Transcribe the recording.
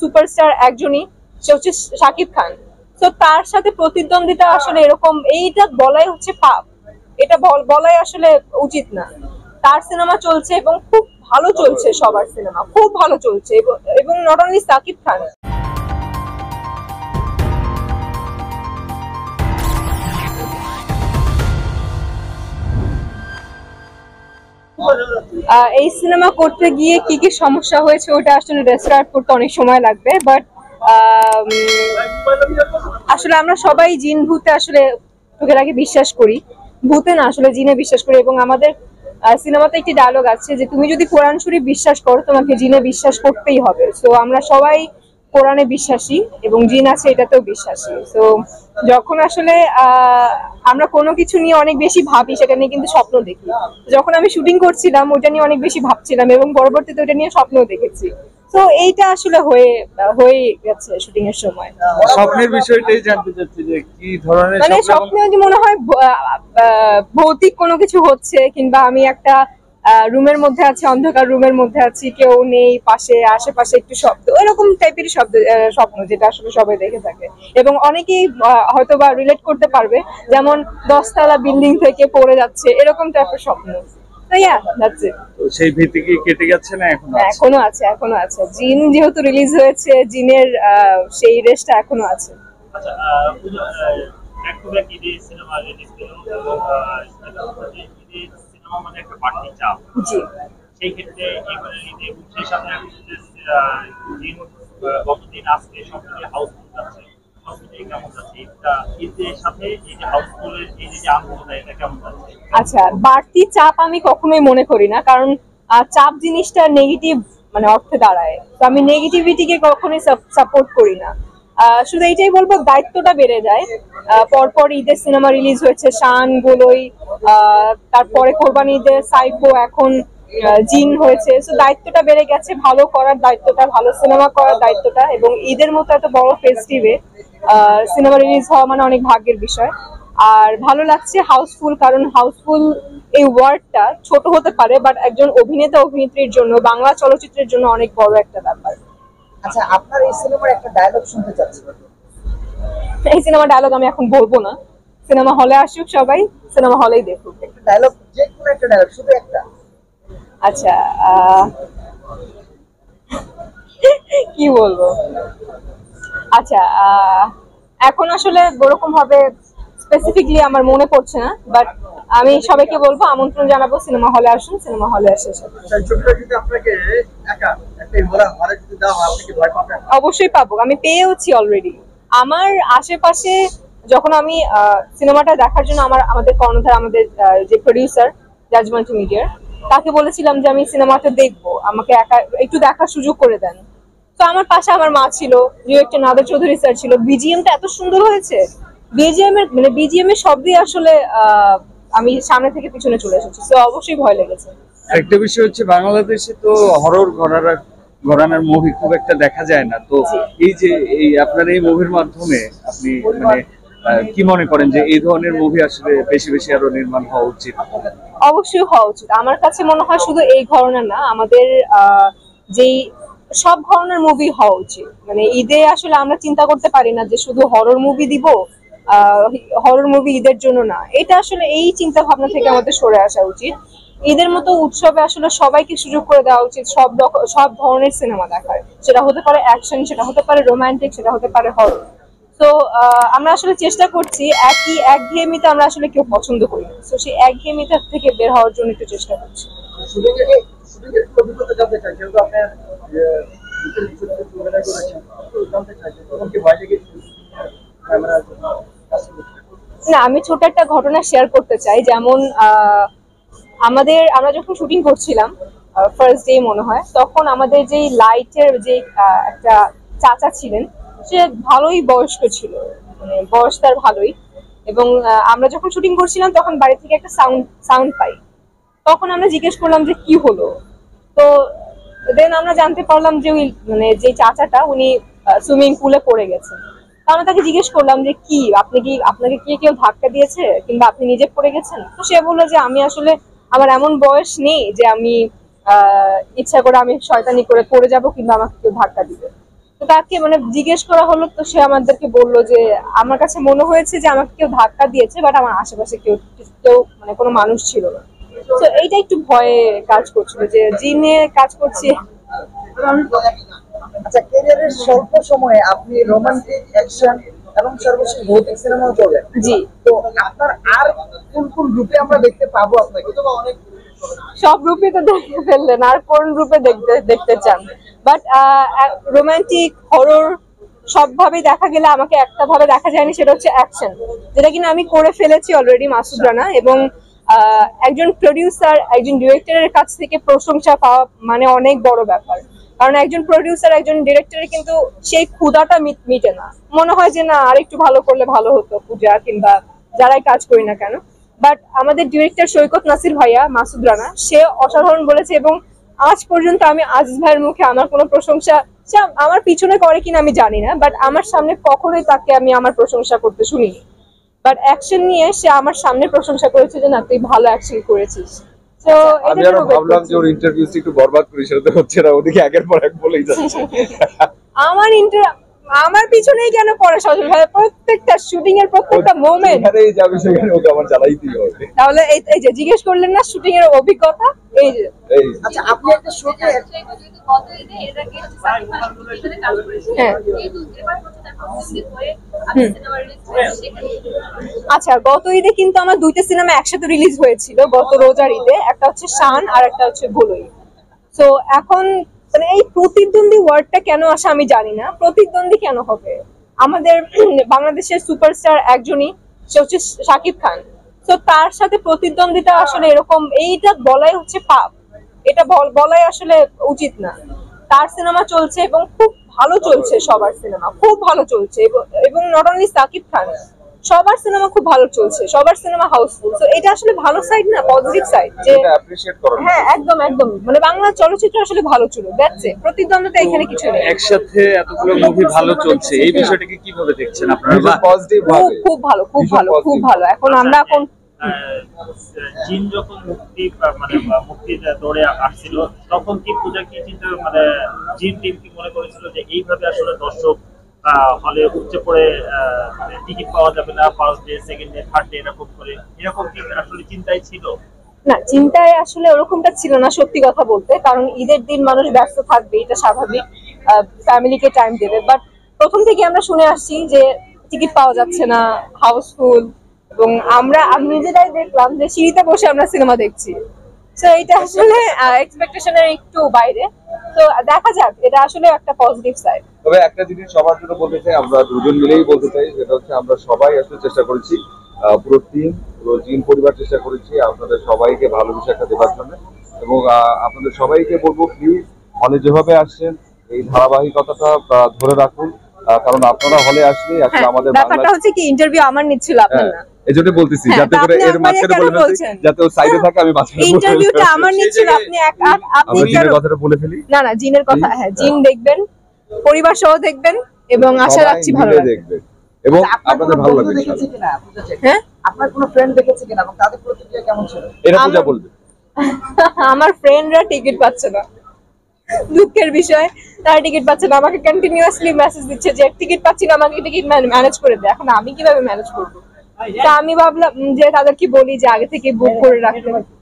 Superstar একজনই, সে হচ্ছে শাকিব খান। তো তার সাথে প্রতিদ্বন্দ্বিতা আসলে এরকম, এইটা বলাই হচ্ছে পাপ, এটা বলাই আসলে উচিত না। তার সিনেমা চলছে এবং খুব ভালো চলছে, সবার সিনেমা খুব ভালো চলছে, এবং নট অনলি শাকিব খান। এই সিনেমা করতে গিয়ে কি কি সমস্যা হয়েছে ওটা আসলে ডেসক্রাইব করতে অনেক সময় লাগবে, বাট আসলে আমরা সবাই জিন ভূতে আসলে চোখের আগে বিশ্বাস করি, ভূতে না আসলে জিনে বিশ্বাস করি। এবং আমাদের সিনেমাতে একটি ডায়লগ আছে যে তুমি যদি কোরআন শরীফ বিশ্বাস করো তোমাকে জিনে বিশ্বাস করতেই হবে। সো আমরা সবাই কোরআনে বিশ্বাসী এবং জিন আছে এটাতেও বিশ্বাসী। সো যখন আসলে আমরা কোনো কিছু নিয়ে অনেক বেশি ভাবি, সেটা নিয়ে কিন্তু স্বপ্ন দেখি। যখন আমি শুটিং করছিলাম ওটা নিয়ে অনেক বেশি ভাবছিলাম এবং পরবর্তীতে ওটা নিয়ে স্বপ্ন দেখেছি। তো এইটা আসলে হয়ে গেছে শুটিং এর সময়। স্বপ্নের বিষয়টাই জানতে চাচ্ছি যে কি ধরনের মানে স্বপ্ন, যদি মনে হয় ভৌতিক কোনো কিছু হচ্ছে, কিংবা আমি একটা রুমের মধ্যে আছি, অন্ধকার রুমের মধ্যে আছি, কেউ নেই পাশে, আশেপাশে একটু শব্দ, এরকম টাইপের স্বপ্ন যেটা আসলে সবাই দেখে থাকে। এবং অনেকেই হয়তো বা রিলেট করতে পারবে, যেমন 10তলা বিল্ডিং থেকে পড়ে যাচ্ছে, এরকম টাইপের স্বপ্ন। সেই ভীতি কি কেটে গেছে না? এখনো আছে, এখনো আছে। জিন যেহেতু রিলিজ হয়েছে, জিনের সেই রেশটা এখনো আছে। আচ্ছা, বাড়তি চাপ আমি কখনোই মনে করি না, কারণ চাপ জিনিসটা নেগেটিভ মানে অর্থে দাঁড়ায়। তো আমি নেগেটিভিটিকে কখনোই সাপোর্ট করি না। শুধু এইটাই বলবো দায়িত্বটা বেড়ে যায়। পরপর ঈদের সিনেমা রিলিজ হয়েছে, শান, গুলই, তারপরে কোরবানি ঈদে সাইকো, এখন জিন হয়েছে। তো দায়িত্বটা বেড়ে গেছে, ভালো করার দায়িত্বটা, ভালো সিনেমা করার দায়িত্বটা। এবং ঈদের মতো এত বড় ফেস্টিভে সিনেমা রিলিজ হওয়া মানে অনেক ভাগ্যের বিষয়। আর ভালো লাগছে হাউসফুল, কারণ হাউসফুল এই ওয়ার্ডটা ছোট হতে পারে, বাট একজন অভিনেতা অভিনেত্রীর জন্য, বাংলা চলচ্চিত্রের জন্য অনেক বড় একটা ব্যাপার। আচ্ছা, আপনার এই সিনেমার একটা ডায়লগ শুনতে চাচ্ছি। এই সিনেমার ডায়লগ আমি এখন বলবো না, সিনেমা হলে আসুক সবাই, সিনেমা হলেই দেখুক। একটা ডায়লগ, যে কোনো একটা ডায়লগ, শুধু একটা। আচ্ছা, কি বলবো? আচ্ছা, এখন আসলে ওরকম ভাবে স্পেসিফিকলি আমার মনে পড়ছে না, বাট আমি সবাইকে বলবো, আমন্ত্রণ জানাবো, সিনেমা হলে আসুন, সিনেমা হলে আসে। অবশ্যই পাবো, আমি পেয়েওছি অলরেডি। আমার আশেপাশে যখন আমি সিনেমাটা দেখার জন্য আমাদের কর্ণধার, আমাদের যে প্রোডিউসার জাজমেন্ট মিডিয়ার, তাকে বলেছিলাম যে আমি সিনেমাটা দেখবো, আমাকে একা একটু দেখার সুযোগ করে দেন। তো আমার পাশে আমার মা ছিল, ডিরেক্টর নাদের চৌধুরী স্যার ছিল। বিজিএমটা এত সুন্দর হয়েছে, বিজিএম এর শব্দই আসলে আমি সামনে থেকে পিছনে চলে এসেছি। তো অবশ্যই ভয় লেগেছে। একটা বিষয় হচ্ছে বাংলাদেশে তো হরর ঘরানার মুভি খুব একটা দেখা যায় না। তো এই যে আপনার এই মুভির মাধ্যমে আপনি মানে কি মনে করেন যে এই ধরনের মুভি আসলে বেশি বেশি আরো নির্মাণ হওয়া উচিত? অবশ্যই হওয়া উচিত। আমার কাছে মনে হয় শুধু এই ঘরানা না, আমাদের যেই সব ঘরানার মুভি হওয়া উচিত। মানে ঈদে আসলে আমরা চিন্তা করতে পারি না যে শুধু হরর মুভি দিব, হরর মুভি ঈদের জন্য না, এটা আসলে এই চিন্তা ভাবনা থেকে আমাদের সরে আসা উচিত। ঈদের মতো উৎসবে আসলে সবাইকে সুযোগ করে দেওয়া উচিত সব ধরনের সিনেমা দেখার। সেটা হতে পারে অ্যাকশন, সেটা হতে পারে রোমান্টিক, সেটা হতে পারে হরর। তো আমরা আসলে চেষ্টা করছি, একঘেয়েমিতে আমরা আসলে কেউ পছন্দ করি না। তো সেই একঘেয়েমিতে থেকে বের হওয়ার জন্য একটু চেষ্টা করছি। না, আমি ছোট একটা ঘটনা শেয়ার করতে চাই। যেমন আমরা যখন শুটিং করছিলাম ফার্স্ট ডে মনে হয়, তখন আমাদের যে লাইটের যে একটা চাচা ছিলেন, সে ভালোই বয়স্ক ছিল, মানে বয়স তার ভালোই। এবং আমরা যখন শুটিং করছিলাম তখন বাড়ি থেকে একটা সাউন্ড পাই। তখন আমরা জিজ্ঞেস করলাম যে কি হলো। তো দেন আমরা জানতে পারলাম যে ওই মানে যে চাচাটা উনি সুইমিং পুলে পড়ে গেছেন। আমরা তাকে জিজ্ঞেস করলাম যে কি, আপনাকে কি কেউ ধাক্কা দিয়েছে কিংবা আপনি নিজে পড়ে গেছেন? তো সে বললো যে আমি আসলে, আমার এমন বয়স নেই যে আমি ইচ্ছা করে আমি শয়তানি করে পড়ে যাবো কিংবা আমাকে কেউ ধাক্কা দিবে। তাকে মানে জিজ্ঞেস করা হলো, তো সে আমাদেরকে বললো যে আমার কাছে মনে হয়েছে যে আমাকে কেউ ধাক্কা দিয়েছে, বাট আমার আশেপাশে কেউ মানে কোনো মানুষ ছিল না। তো এইটা একটু ভয়ে কাজ করছিল যে জিনে কাজ করছি। আচ্ছা, ক্যারিয়ারের স্বল্প সময়ে আপনি রোমান্টিক, অ্যাকশন এবং সর্বশেষ ভৌতিক সিনেমাও চলে। জি, তো আপনার আর কোন কোন রূপে আমরা দেখতে পাবো আপনাকে? তো অনেক সব রূপে তো দেখে ফেললেন, আর কোন রূপে দেখতে চান? বাট রোমান্টিক, হরর সবভাবেই দেখা গেলে আমাকে একটা ভাবে দেখা যায়নি, সেটা হচ্ছে অ্যাকশন, যেটা কিনা আমি করে ফেলেছি অলরেডি মাসুদ রানা। এবং একজন প্রোডিউসার, একজন ডিরেক্টরের কাছ থেকে প্রশংসা পাওয়া মানে অনেক বড় ব্যাপার, কারণ একজন প্রোডিউসার, একজন ডিরেক্টরের কিন্তু সেই ক্ষুধাটা মিটে না, মনে হয় যে না আর একটু ভালো করলে ভালো হতো, পূজা কিংবা যারাই কাজ করি না কেন। বাট আমাদের ডিরেক্টর সৈকত নাসির ভাইয়া, মাসুদ রানা, সে অসাধারণ বলেছে। এবং আজ পর্যন্ত আমি আজিজ ভাইয়ের মুখে আমার কোনো প্রশংসা, সে আমার পিছনে করে কিনা আমি জানি না, বাট আমার সামনে কখনোই তাকে আমি আমার প্রশংসা করতে শুনিনি। বাট অ্যাকশন নিয়ে সে আমার সামনে প্রশংসা করেছে যে না তুই ভালো অ্যাকশন করেছিস। তো আমি আরো ভাবলাম যে ওর ইন্টারভিউটা একটু বরবাদ করে সেটা হচ্ছে না, ওদিকে আগের পর এক বলেই যাচ্ছে আমার পিছনেই কেন পড়ে সজল ভাই, প্রত্যেকটা শুটিং এর প্রত্যেকটা মোমেন্ট এখানেই যাবে সেখানে ওকে আমার চালাইতেই হবে। তাহলে এই যে জিজ্ঞেস করলেন না শুটিং এর অভিজ্ঞতা, এই যে আচ্ছা আপনি একটা শোতে কত দিনে এর আগে সার্টিফিকেট কাজ করেছেন, এই দুইবার কত টাকা আপনি করে আপনি সিনেমা রিলিজ করেছেন? আচ্ছা, গত ঈদে কিন্তু আমার দুইটা সিনেমা একসাথে রিলিজ হয়েছিল, গত রোজার ঈদে, একটা হচ্ছে শান আর একটা হচ্ছে গুলই। সো এখন মানে এই প্রতিদ্বন্দ্বী ওয়ার্ডটা কেন আসে আমি জানি না, প্রতিদ্বন্দ্বী কেন হবে? আমাদের বাংলাদেশের সুপারস্টার একজনই, সে হচ্ছে শাকিব খান। তো তার সাথে প্রতিদ্বন্দ্বিতা আসলে এরকম, এইটা বলাই হচ্ছে পাপ, এটা বলাই আসলে উচিত না। তার সিনেমা চলছে এবং খুব ভালো চলছে, সবার সিনেমা খুব ভালো চলছে, এবং নট অনলি শাকিব খান, সবার সিনেমা খুব ভালো চলছে, সবার সিনেমা হাউসফুল। তো এটা আসলে ভালো সাইড না, পজিটিভ সাইড, যে অ্যাপ্রিশিয়েট করুন। হ্যাঁ একদম একদম, মানে বাংলা চলচ্চিত্র আসলে ভালো চলে, দ্যাটস ইট, প্রতিদ্বন্দ্বিতা এখানে কিছু নেই। একসাথে এতগুলো মুভি ভালো চলছে, এই বিষয়টাকে কিভাবে দেখছেন আপনারা? পজিটিভ ভাবে খুব ভালো, খুব ভালো, খুব ভালো। এখন আমরা কোন জিন যখন মুক্তি মানে মুক্তি দৌড়ে আসছিল তখন কি পূজা কি চিন্তা মানে জিন টিম কি মনে করেছিল যে এইভাবে আসলে দর্শক হলে উঠতে পড়ে মানে টিকিট পাওয়া যাবে না, first day second day third day এরকম করে, এরকম কি আসলে চিন্তাই ছিল? না, চিন্তায় আসলে ওরকমটা ছিল না সত্যি কথা বলতে, কারণ ঈদের দিন মানুষ ব্যস্ত থাকবে, এটা স্বাভাবিক, ফ্যামিলিকে টাইম দেবে। বাট প্রথম থেকে আমরা শুনে আসছি যে টিকিট পাওয়া যাচ্ছে না, হাউসফুল, এবং আমরা নিজেরাই দেখলাম যে সিঁড়িতে বসে আমরা সিনেমা দেখছি। সো এটা আসলে এক্সপেকটেশনের একটু বাইরে, তো দেখা যাক, এটা আসলে একটা পজিটিভ সাইড। তবে একটা জিনিস সবার জন্য বলতে চাই, আমরা দুজন মিলেই বলতে চাই, যেটা হচ্ছে আমরা সবাই আসলে চেষ্টা করেছি, পুরো টিম, পুরো জিন পরিবার চেষ্টা করেছি আপনাদের সবাইকে ভালোবেসে একটা দেওয়ার জন্য। এবং আপনাদের সবাইকে বলবো প্লিজ হলে যেভাবে আসছেন এই ধারাবাহিকতাটা ধরে রাখুন, কারণ আপনারা হলে আসলে আসলে আমাদের ব্যাপারটা হচ্ছে কি ইন্টারভিউ আমার নিচ্ছিল আপনারা না, এজন্য বলতেছি যাতে করে এর মাঝখানে বলেন যাতে ও সাইডে থাকে, আমি মাঝখানে ইন্টারভিউটা আমার নিচ্ছিল। আপনি আপনি জিনের কথাটা বলে ফেলি, না না জিনের কথা, হ্যাঁ জিন দেখবেন, পরিবার সহ দেখবেন, এবং আশা রাখছি ভালো লাগবে এবং আপনাদের ভালো লাগবে। হ্যাঁ, আপনার কোনো ফ্রেন্ড দেখেছে কিনা এবং তাদের প্রতিক্রিয়া কেমন ছিল এটা পূজা বলবে। আমার ফ্রেন্ডরা টিকিট পাচ্ছে না, দুঃখের বিষয়, তারা টিকিট পাচ্ছে না, আমাকে কন্টিনিউয়াসলি মেসেজ দিচ্ছে যে টিকিট পাচ্ছি না, আমাকে টিকিট ম্যানেজ করে দে। এখন আমি কিভাবে ম্যানেজ করব? তা আমি ভাবলাম যে তাদেরকে বলি যে আগে থেকে বুক করে রাখতে।